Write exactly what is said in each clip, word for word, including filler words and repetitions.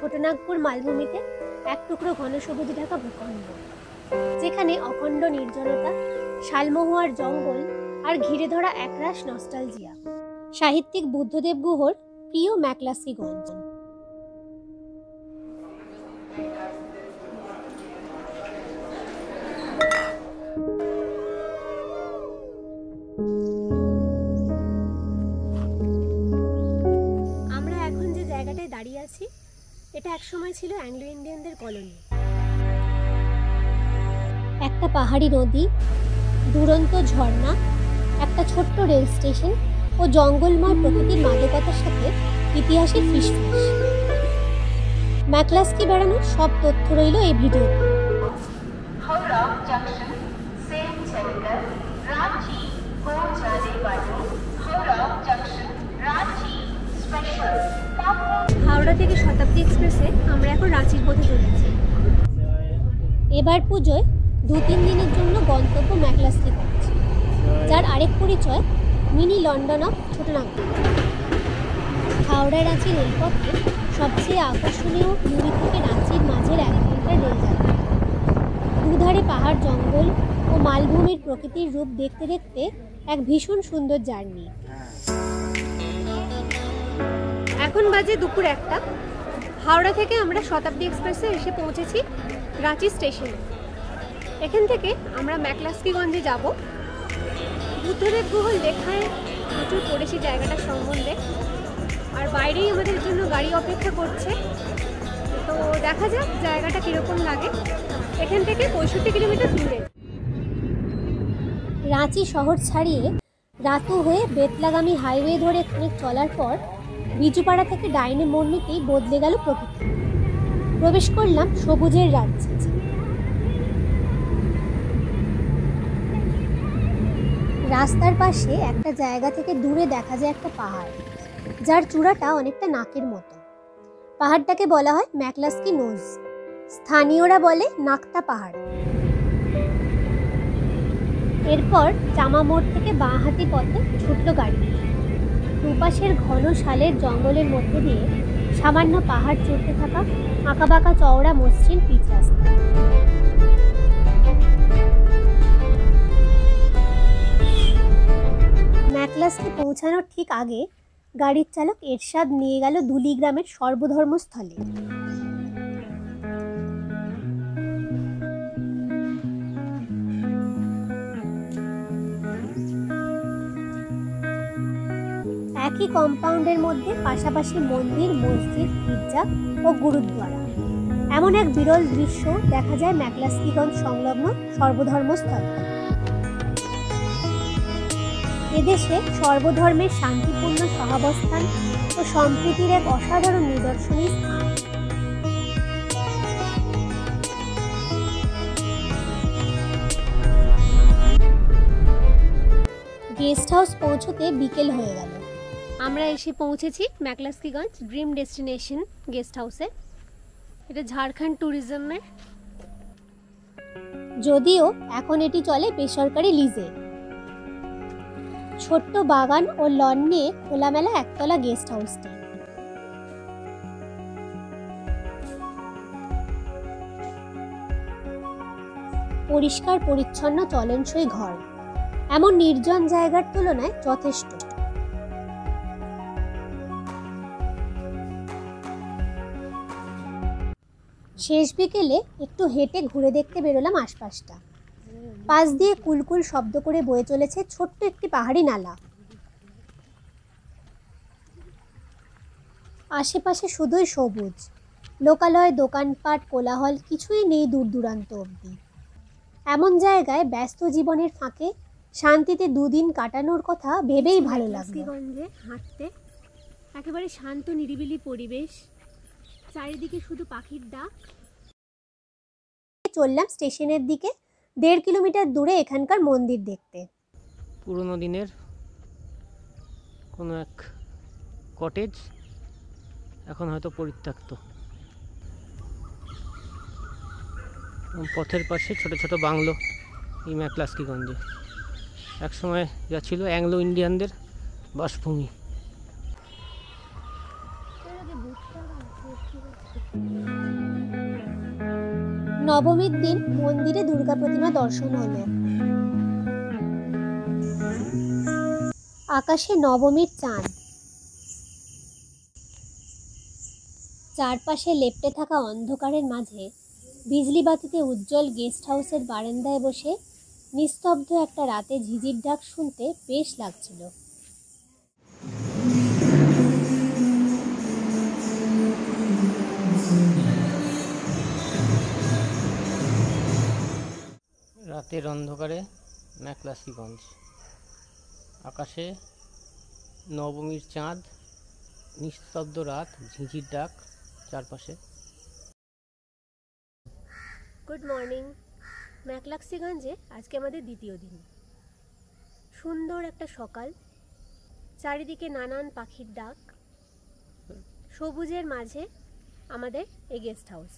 छोटा नागपुर मालभूमिते एक टुकरो घन सबुजे ढाका भूखंड जेखाने अखंड निर्जनता शालमहुआर जंगल और घिरे धरा एकराश नस्टालजिया। साहित्यिक बुद्धदेव गुहर प्रिय मैकलस्कीगंज। मैकलस्की बेड़ानोर सब तथ्य रইলো এই ভিডিওতে। हावड़ा जंक्शन से चलकर रांची को जाने वाली हावड़ा जंक्शन रांची स्पेशल हावड़ा থেকে শতাব্দী এক্সপ্রেসে আমরা এখন রাঁচির পথে চলেছি। এবার পূজোয় দু তিন দিনের জন্য গন্তব্য ম্যাকলস্কিগঞ্জ, যার আরেক পরিচয় মিনি লন্ডন অফ ছোট নাগপুর। হাওড়া রাঁচি রেলপথে সবচেয়ে আকর্ষণীয় পুরী থেকে রাঁচির মাঝের এক ঘন্টার রেল যাত্রা। দুধারে পাহাড় জঙ্গল ও মালভূমির প্রকৃতির রূপ দেখতে দেখতে এক ভীষণ সুন্দর জার্নি। এখন বাজে দুপুর একটা। হাওড়া থেকে আমরা শতাব্দী এক্সপ্রেসে এসে পৌঁছেছি রাঁচি স্টেশনে। এখান থেকে আমরা ম্যাকলস্কিগঞ্জে যাব। বুদ্ধদেব গুহর লেখায় প্রচুর পড়েছি জায়গাটার সম্বন্ধে, আর বাইরেই আমাদের জন্য গাড়ি অপেক্ষা করছে। তো দেখা যাক জায়গাটা কীরকম লাগে। এখান থেকে পঁয়ষট্টি কিলোমিটার দূরে। রাঁচি শহর ছাড়িয়ে রাতু হয়ে বেতলাগামী হাইওয়ে ধরে খানিক চলার পর বিজুপাড়া থেকে ডাইনে মোড় নিতেই বদলে গেল প্রকৃতি। প্রবেশ করলাম সবুজের রাজ্যে। রাস্তার পাশে একটা জায়গা থেকে দূরে দেখা যায় একটা পাহাড়, যার চূড়াটা অনেকটা নাকের মতো। পাহাড়টাকে বলা হয় ম্যাকলস্কি নোজ, স্থানীয়রা বলে নাকতা পাহাড়। এরপর জামা মোড় থেকে বাঁ হাতি পথে ছুটল গাড়ি। দুপাশের ঘন শালের জঙ্গলের মধ্যে দিয়ে সামান্য পাহাড় চড়তে থাকা আঁকাবাঁকা চওড়া মসৃণ পিচ রাস্তা। ম্যাকলস্কি পৌঁছানোর ঠিক আগে গাড়ির চালক এরশাদ নিয়ে গেল দুলি গ্রামের সর্বধর্ম স্থলে। একই কম্পাউন্ডের মধ্যে পাশাপাশি মন্দির, মসজিদ, গির্জা ও গুরুদ্বারা, এমন এক বিরল দৃশ্য দেখা যায় ম্যাকলস্কিগঞ্জ সংলগ্ন সর্বধর্ম স্থলে। এদেশে সর্বধর্মের শান্তিপূর্ণ সহাবস্থান ও সম্প্রীতির এক অসাধারণ নিদর্শনী স্থান। গেস্ট হাউস পৌঁছতে বিকেল হয়ে গেল। আমরা এসে পৌঁছেছি ম্যাকলস্কিগঞ্জ ড্রিম ডেস্টিনেশন গেস্ট হাউসে। এটা ঝাড়খণ্ড ট্যুরিজমের, যদিও এখন এটি চলে বেসরকারি লিজে। ছোট্ট বাগান ও লন নিয়ে খোলামেলা একতলা গেস্ট হাউসটি। পরিষ্কার পরিচ্ছন্ন চলনসই ঘর এমন নির্জন জায়গার তুলনায় যথেষ্ট। শেষ বিকেলে একটু হেঁটে ঘুরে দেখতে বেরোলাম আশপাশটা। পাশ দিয়ে কুলকুল শব্দ করে বয়ে চলেছে ছোট্ট একটি পাহাড়ি নালা। আশেপাশে শুধুই সবুজ, লোকালয়, দোকানপাট, কোলাহল, কিছুই নেই দূর দূরান্ত অবধি। এমন জায়গায় ব্যস্ত জীবনের ফাঁকে শান্তিতে দুদিন কাটানোর কথা ভেবেই ভালো লাগছে। হাঁটতে একেবারে শান্ত নিরিবিলি পরিবেশ, চারিদিকে শুধু পাখির ডাক। চললাম স্টেশনের দিকে, দেড় কিলোমিটার দূরে এখানকার মন্দির দেখতে। পুরনো দিনের কোনো এক কটেজ, এখন হয়তো পরিত্যক্ত। পথের পাশে ছোট ছোট বাংলো এই ম্যাকলস্কিগঞ্জে। এক সময় যা ছিল অ্যাংলো ইন্ডিয়ানদের বাসভূমি। नवमीर दिन मंदिरे दुर्गा प्रतिमा दर्शन हलो। आकाशे नवमीर चाँद, चारपाशे लेपटे थाका अंधकारेर माझे बिजली बातीते उज्जवल गेस्ट हाउसेर बारान्दाय बसे निस्तब्ध एकटा राते झिझिर डाक शुनते बेश लागछिलो। रातेर अंधकारे मैक्लासीगंज, आकाशे नवमीर चाँद, निस्तब्ध रात, झिंझिर डाक चारपाशे। Good morning. मैक्लासीगंजे आज के आमादेर द्वितीय दिन। सुंदर एकटा सकाल, चारिदिके नानान पाखिर डाक, सबुजेर माझे आमादेर ए गेस्ट हाउस।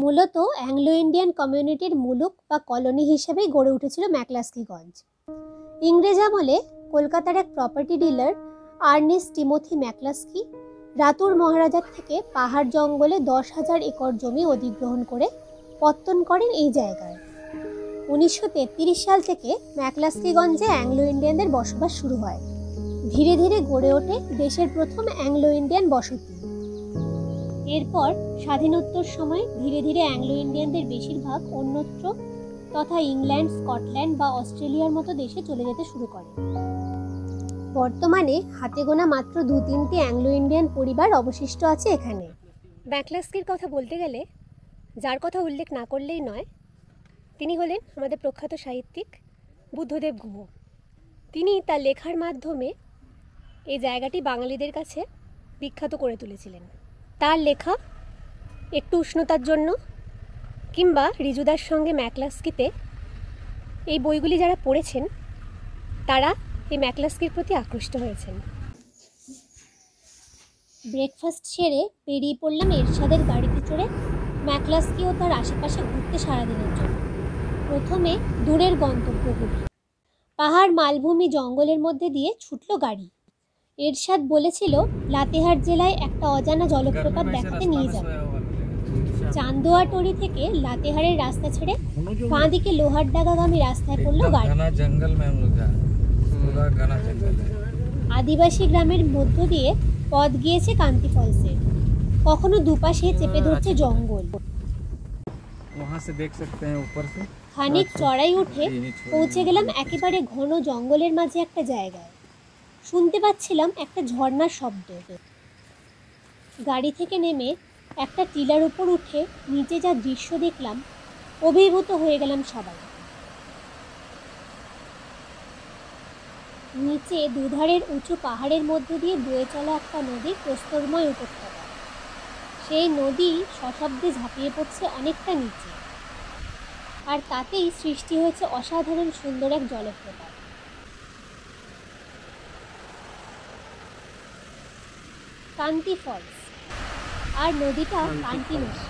मूलत एंग्लो इंडियन कम्यूनिटीर मुलुक बा कलोनी हिसेबे गड़े उठेछिलो मैक्लास्कीगंज। इंग्रेज आमले कलकातार एक property dealer Ernest Timothy McCluskey रातुर महाराजार थेके पहाड़ जंगले दस हज़ार एकड़ जमी अधिग्रहण करे पत्तन करेन। एई जायगाय उन्नीसशो तेत्रिश साल थेके मैक्लास्कीगंजे एंग्लो इंडियानदेर बसबास शुरू हय। धीरे धीरे गड़े ओठे देशेर प्रथम एंग्लो इंडियन बसति। एरपर स्वाधीनोत्तर समय धीरे धीरे एंग्लो इंडियनदेर बेशिरभाग अन्यत्र तथा इंग्लैंड, स्कटलैंड बा अस्ट्रेलियार मतो देशे चले जेते शुरू करे। बर्तमाने हाते गोना मात्र दो तीनटी एंग्लो इंडियन परिवार अवशिष्ट आछे एखाने। मैक्लास्कीर कथा बोलते गेले जार कथा उल्लेख ना करलेई नय, तिनि हलेन आमादेर प्रख्यात साहित्यिक बुद्धदेव गुह। तिनि तार लेखार माध्यमे एई जायगाटी बांगालिदेर काछे बिख्यात करे तुलेछिलेन। तार लेखा एकटू उष्णतार जन्य किंबा रिजुदार संगे मैक्लास्कीते एई बोईगुली जारा पढ़ेछेन तारा एई मैक्लास्कीर प्रति आकृष्ट हयेछेन। ब्रेकफास्ट सेरे बेरिये पड़लाम एरशादेर गाड़िते चढ़े मैक्लास्की ओ तार आशेपाशे घुरते सारा दिनेर जन्य। प्रथमे दूरेर गंतव्यगुली पहाड़ मालभूमि जंगलेर मध्य दिये छुटलो गाड़ी। एरशाद बोलेछिलो लातेहार जेलाय एकटा अजाना जलप्रपात देखते निये जाबे। चांदोआ टोली थेके लातेहारेर रास्ता छेड़े बाम दिके लोहारडागागामी रास्ताय पड़लो गाड़ी। घना जंगल में हम लोग जा पूरा घना जंगल है। आदिवासी ग्रामेर मध्य दिये पथ गियेछे कांति फल्से। कखनो दुपाशे चेपे धरछे जंगल, वहां से देख सकते हैं ऊपर से। खानिक चढ़ाई उठे पौंछे गेलाम एकेबारे घन जंगलेर माझे एकटा जायगाय। শুনতে পাচ্ছিলাম একটা ঝর্ণার শব্দ। গাড়ি থেকে নেমে একটা টিলার উপর উঠে নিচে যা দৃশ্য দেখলাম অভিভূত হয়ে গেলাম সবাই। নিচে দুধারের উঁচু পাহাড়ের মধ্যে দিয়ে বয়ে চলা একটা নদী প্রস্তরময় উপত্যকা। সেই নদী সশব্দে ঝাঁপিয়ে পড়ছে অনেকটা নিচে, আর তাতেই সৃষ্টি হয়েছে অসাধারণ সুন্দর এক জলপ্রপাত। कांति फल्स और नदीटा कांति नदी।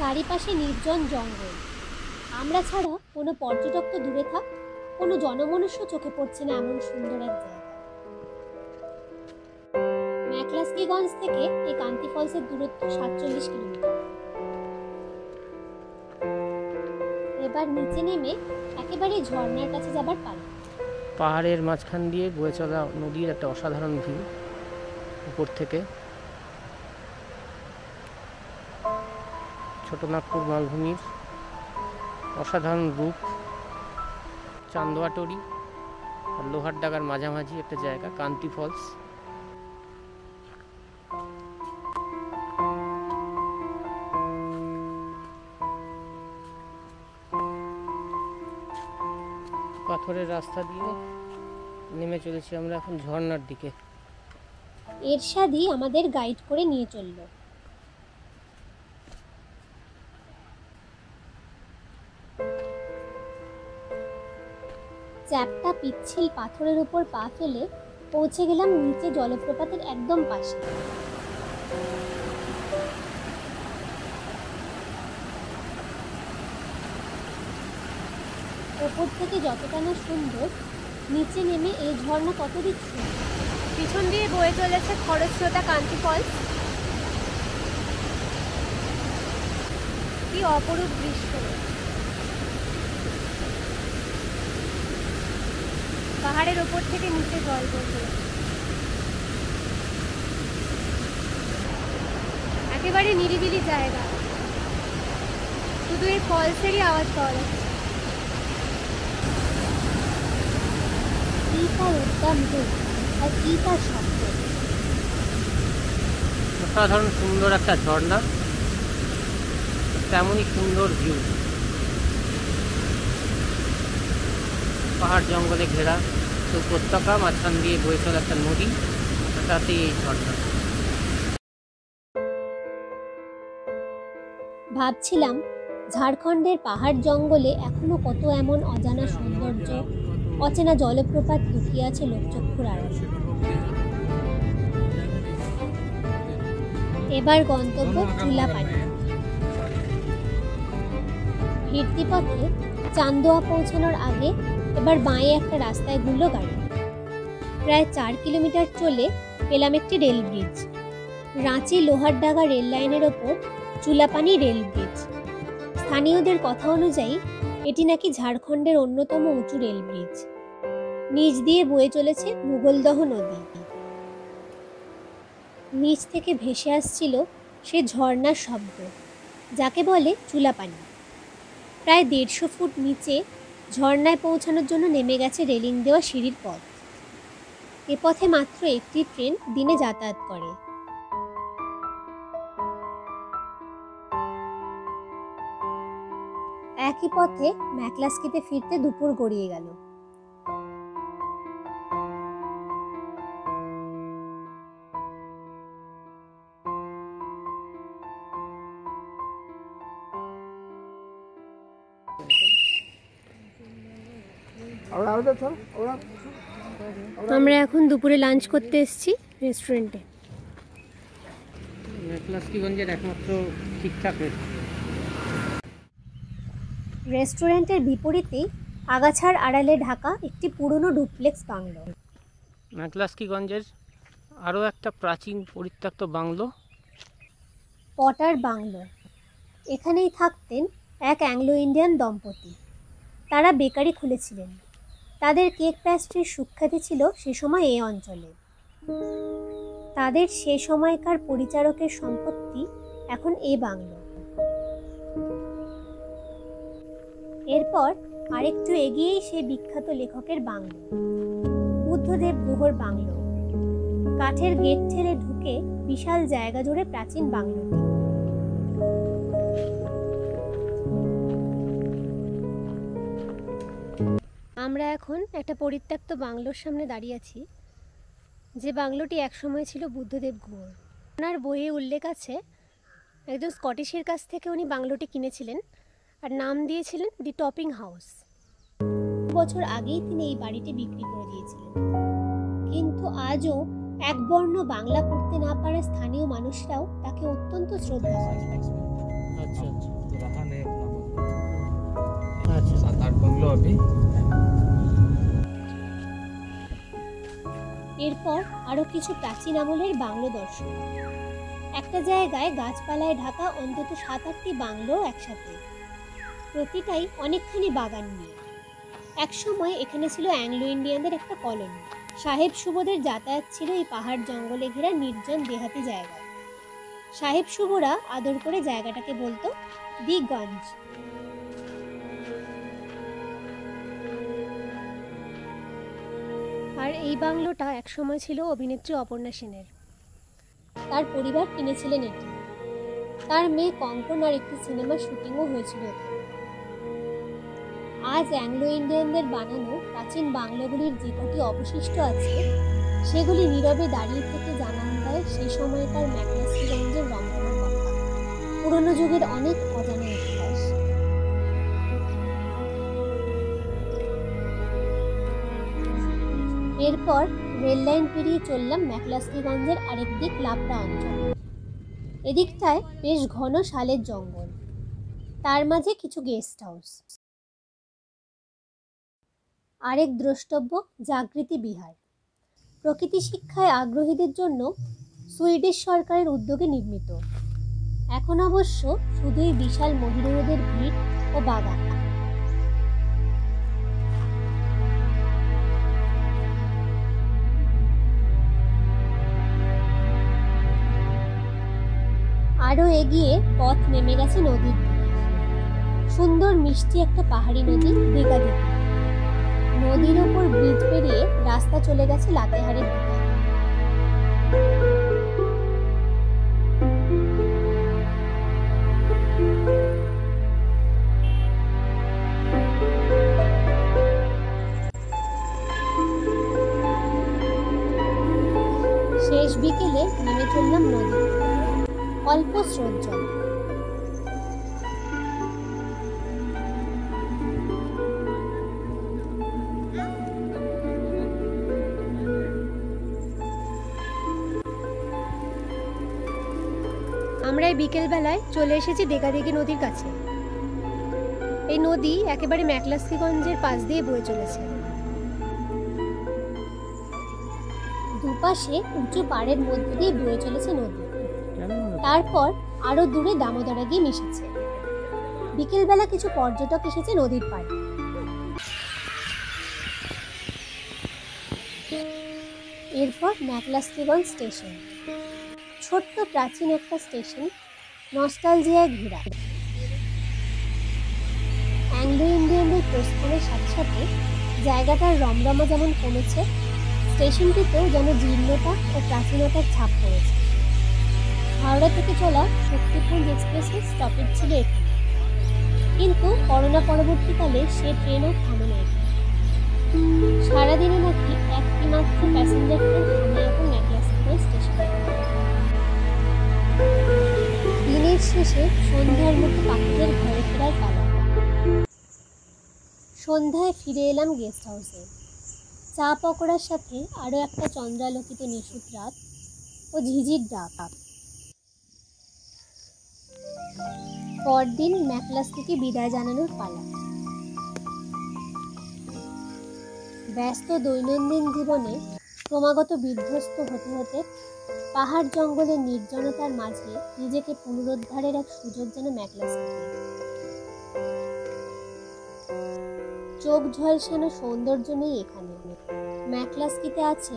चारिपाशे निर्जन जंगल, आमरा छाड़ा कोनो पर्यटक तो दूरे था कोनो जनमानुष्य चोखे पड़छे ना एमन सुंदर एक जायगा। मैक्लास्कीगंज थेके ए कांति फल्सेर दूरत्व सातचल्लिश किलोमीटर। एबार नीचे नेमे एकेबारे झर्णार काछे जाबार पाला। पहाड़ेर माझखान दिए बয়ে চলা नदीर एक असाधारण ভিউ ऊपर থেকে। छोटा नागपुर मालभूमिर असाधारण रूप। चांदोआटोरी और लोहारडागार माझामाझी एक जैगा कांति फल्स। পাথরের রাস্তা দিয়ে নেমে চলেছি আমরা এখন ঝর্ণার দিকে। এরশাদই আমাদের গাইড করে নিয়ে চলল। চ্যাপটা পিচ্ছিল পাথরের উপর পা ফেলে পৌঁছে গেলাম নিচে জলপ্রপাতের একদম পাশে। ওপর থেকে যতটা না সুন্দর, নিচে নেমে এই ঝর্ণা কত দিচ্ছে। পিছন দিয়ে বয়ে চলেছে খরস্রোতা কান্তি ফলস। কি অপরূপ দৃশ্য! পাহাড়ের ওপর থেকে নিচে জল পড়ছে, একেবারে নিরিবিলি জায়গা, শুধু এই ফলসেরই আওয়াজ পাওয়া যাচ্ছে। অসাধারণ সুন্দর একটা ঝর্ণা, তেমনই সুন্দর ভিউ, পাহাড় জঙ্গলে ঘেরা উপত্যকা, মাঝখান দিয়ে বয়ে চলা একটা নদী, তাতে এই ঝর্ণা। ভাবছিলাম ঝাড়খণ্ডের পাহাড় জঙ্গলে এখনো কত এমন অজানা সৌন্দর্য, অচেনা জলপ্রপাত লুকিয়ে আছে লোকচক্ষুর আড়ালে। এবার গন্তব্য চুলাপানি। ফিরতি পথে চান্দোয়া পৌঁছানোর আগে এবার বাঁয়ে একটা রাস্তায় ঘুরল গাড়ি। প্রায় চার কিলোমিটার চলে পেলাম একটি rail bridge, Ranchi Lohardaga rail লাইনের ওপর চুলাপানি রেল ব্রিজ। স্থানীয়দের কথা অনুযায়ী এটি নাকি ঝাড়খণ্ডের অন্যতম উঁচু রেল ব্রিজ। নিচ দিয়ে বয়ে চলেছে মুগলদহ নদী, নিচ থেকে ভেসে আসছিল সে ঝর্ণার শব্দ যাকে বলে চুলাপানি। প্রায় দেড়শো ফুট নিচে ঝর্ণায় পৌঁছানোর জন্য নেমে গেছে রেলিং দেওয়া সিঁড়ির পথ। এ পথে মাত্র একটি ট্রেন দিনে যাতায়াত করে। একই পথে ম্যাকলাস্কিতে ফিরতে দুপুর গড়িয়ে গেল। আমরা এখন দুপুরে লাঞ্চ করতে এসেছি রেস্টুরেন্টে, ম্যাকলাস্কিগঞ্জের একমাত্র ঠিকঠাক রেস্টুরেন্ট। রেস্টুরেন্টের বিপরীতে আগাছার আড়ালে ঢাকা একটি পুরনো ডুপ্লেক্স বাংলো। ম্যাকলাস্কিগঞ্জের আরও একটা প্রাচীন পরিত্যক্ত বাংলো, পটার বাংলো। এখানেই থাকতেন এক অ্যাংলো ইন্ডিয়ান দম্পতি। তারা বেকারি খুলেছিলেন। তাদের কেক প্যাস্ট্রির সুখ্যাতি ছিল সে সময় এই অঞ্চলে। তাদের সে সময়কার পরিচারকের সম্পত্তি এখন এই বাংলো। এরপর আরেকটু এগিয়েই সেই বিখ্যাত লেখকের বাংলো, বুদ্ধদেব গুহর বাংলো। কাঠের গেট ঠেলে ঢুকে বিশাল জায়গা জুড়ে প্রাচীন বাংলোটি। আমরা এখন একটা পরিত্যক্ত বাংলোর সামনে দাঁড়িয়ে আছি, যে বাংলোটি একসময় ছিল বুদ্ধদেব গুহর। ওনার বইয়ে উল্লেখ আছে একজন স্কটিশের কাছ থেকে উনি বাংলোটি কিনেছিলেন আর নাম দিয়েছিলেন দি টপিং হাউস। বছর আগেই তিনি এই বাড়িটি বিক্রি করে দিয়েছিলেন, কিন্তু আজও একবর্ণ বাংলা পড়তে না পারা স্থানীয় মানুষরাও তাকে অত্যন্ত শ্রদ্ধা করে। আচ্ছা আচ্ছা, তো রাখা নেই আচ্ছা সাতার বাংলো আপনি। এরপর আরো কিছু প্রাচীন আমলের বাংলো দর্শন। একটা জায়গায় গাছপালায় ঢাকা অন্তত সাত আটটি বাংলো একসাথে, প্রতিটাই অনেকখানি বাগান নিয়ে। একসময় এখানে ছিল অ্যাংলো ইন্ডিয়ানদের একটা কলোনি। সাহেব শুভদের যাতায়াত ছিল এই পাহাড় জঙ্গলে ঘেরা নির্জন দেহাতি জায়গায়। সাহেব শুভরা আদর করে জায়গাটাকে বলতো দি গঞ্জ। আর এই বাংলোটা একসময় ছিল অভিনেত্রী অপর্ণা সেনের। তার পরিবার কিনেছিলেন এটি। তার মেয়ে কঙ্কনার একটি সিনেমার শুটিংও হয়েছিল। আজ অ্যাংলো ইন্ডিয়ানদের বানানো প্রাচীন বাংলোগুলির যে কটি অবশিষ্ট আছে, সেগুলি নীরবে দাঁড়িয়ে থেকে জানান দেয় সেই সময়কার ম্যাকলাস্কিগঞ্জের রমণীয় কথা, পুরনো যুগের অনেক অজানা ইতিহাস। এরপর রেল লাইন পেরিয়ে চললাম ম্যাকলাস্কিগঞ্জের আরেক দিক, লাপড়া অঞ্চল। এদিকটায় বেশ ঘন শালের জঙ্গল, তার মাঝে কিছু গেস্ট হাউস। আরেক দ্রষ্টব্য জাগৃতি বিহার, প্রকৃতি শিক্ষায় আগ্রহীদের জন্য সুইডিশ সরকারের উদ্যোগে নির্মিত। এখন অবশ্য শুধুই বিশাল মহিলাদের ভিড় ও বাগান। আরো এগিয়ে পথ নেমে গেছে নদীর দিকে, সুন্দর মিষ্টি একটা পাহাড়ি নদী দীঘা দিঘি। নদীর ওপর ব্রিজ পেরিয়ে রাস্তা চলে গেছে লাতেহারের দিকে। শেষ বিকেলে নেমে চললাম নদী, অল্প স্রোত জল। আমরা এই বিকেলবেলায় চলে এসেছি দেগাদেগি নদীর কাছে। এই নদী একেবারে ম্যাকলাস্কিগঞ্জের পাশ দিয়ে বয়ে চলেছে। দুপাশে উঁচু পাড়ের মধ্যে দিয়ে বয়ে চলেছে নদী, তারপর আরো দূরে দামোদরে গিয়ে মিশেছে। বিকেলবেলা কিছু পর্যটক এসেছে নদীর পাড়ে। এরপর ম্যাকলাস্কিগঞ্জ স্টেশন, ছোট্ট প্রাচীন একটা স্টেশন, নস্টালজিয়ায় ঘেরা। অ্যাংলো ইন্ডিয়ানদের প্রস্থানের সাথে সাথে জায়গাটার রমরমা যেমন কমেছে, স্টেশনটিতেও যেন জীর্ণতা ও প্রাচীনতার ছাপ পড়েছে। হাওড়া থেকে চলা শক্তিপুঞ্জ এক্সপ্রেসের স্টপেজ ছিল এখানে, কিন্তু করোনা পরবর্তীকালে সে ট্রেনও থামেনি। সারাদিনে নাকি একটি মাত্র প্যাসেঞ্জার ট্রেন থামে এখন ম্যাকলাস্কিগঞ্জ স্টেশনে। দিনের শেষে সন্ধ্যার মতো পাখিদের ঘরে ফেরার পালা। সন্ধ্যায় ফিরে এলাম গেস্ট হাউসে। চা পকোড়ার সাথে আরও একটা চন্দ্রালোকিত নিশুত রাত ও ঝিঝির ডাক। পরদিন ম্যাকলাস্কিকে বিদায় জানানোর পালা। ব্যস্ত দৈনন্দিন জীবনে ক্রমাগত বিধ্বস্ত হতে হতে পাহাড় জঙ্গলের নির্জনতার মাঝে নিজেকে পুনরুদ্ধারের এক সুযোগ যেন ম্যাকলাস্কিকে। চোখ ঝলসানো সৌন্দর্য নেই এখানে। ম্যাকলাস্কিতে আছে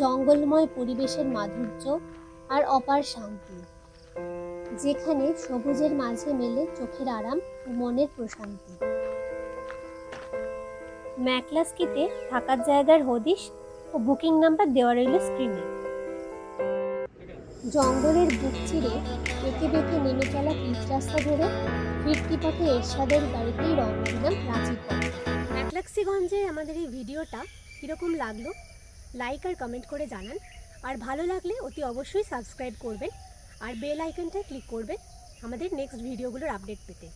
জঙ্গলময় পরিবেশের মাধুর্য আর অপার শান্তি, যেখানে সবুজের মাঝে মেলে চোখের আরাম ও মনের প্রশান্তি। ম্যাকলাস্কিতে থাকার জায়গার হদিশ ও বুকিং নাম্বার দেওয়া রইল স্ক্রিনে। জঙ্গলের বুক চিরে বেঁকে বেঁকে নেমে চলা পিচ রাস্তা ধরে ফিরতি পথে এরশাদের গাড়িতেই রওনা দিলাম রাঁচির পথে। ম্যাকলাস্কিগঞ্জে আমাদের এই ভিডিওটা কীরকম লাগলো লাইক আর কমেন্ট করে জানান, আর ভালো লাগলে অতি অবশ্যই সাবস্ক্রাইব করবেন আর বেল আইকনটা ক্লিক করবেন আমাদের নেক্সট ভিডিওগুলোর আপডেট পেতে।